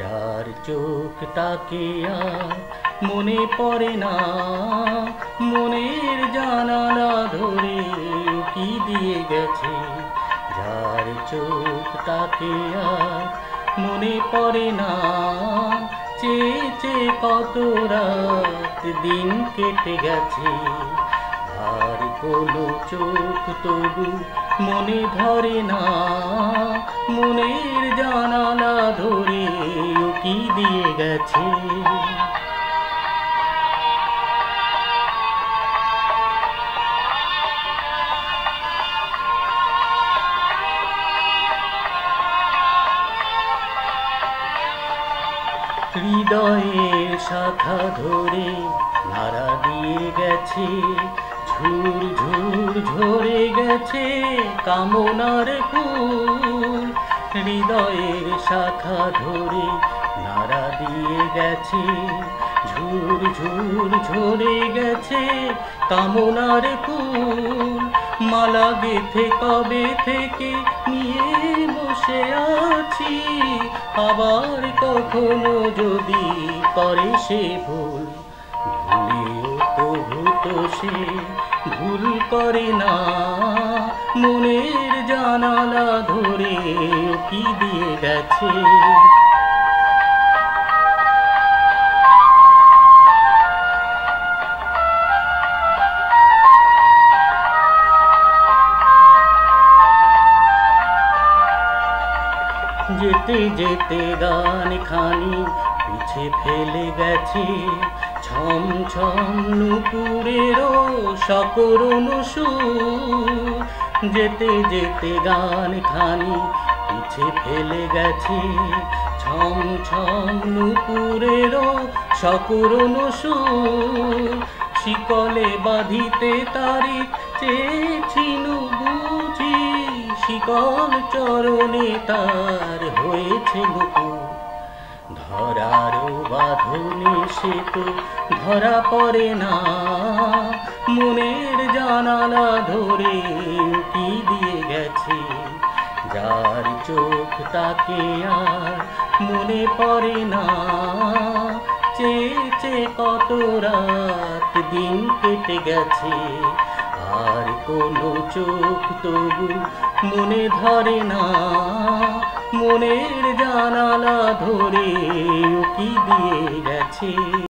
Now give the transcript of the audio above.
যার চোখ তাকিয়া মনে পড়ে না মনের জানালা ধরে কি দিয়ে গেছে, যার চোখ তাকিয়া মনে পড়ে না চেয়ে কত রাত দিন কেটে গেছে। আর কোনো চোখ তবু মনে ধরে না মনের জানালা ধরে কি দিয়ে গেছে। হৃদয়ের শাখা ধরে নাড়া দিয়ে গেছে, ঝুর ঝুর ঝরে গেছে কামনার ফুল। হৃদয়ের শাখা ধরে নাড়া দিয়ে গেছে, ঝুর ঝুর ঝরে গেছে কামনার ফুল। মালা গেঁথে কবে থেকে নিয়ে বসে আছি, আবার কখনো যদি করে সে ভুল। ভুলেও তবু তো সে ভুল করে না মনের জানালা ধরে কি দিয়ে গেছে। যেতে যেতে গান খানি পিছে ফেলে গেছে, ছম ছম নুপুরেরও সকরুণ সুর। যেতে যেতে গান খানি পিছে ফেলে গেছে, ছম ছম নুপুরেরও সকরুণ সুর। শিকলে বাঁধিতে তারি চেয়েছিল বুঝি, শিকল চরণে তার হয়েছে নুপুর। ধরার বাঁধনে সে তো ধরা পড়ে না মনের জানালা ধরে কি দিয়ে গেছে, যার চোখ তাকে আর মনে পড়ে না চেয়ে কত রাত দিন কেটে গেছে। আর কোনো চোখ তবু মনে ধরে না মনের জানালা ধরে কি দিয়ে গেছে।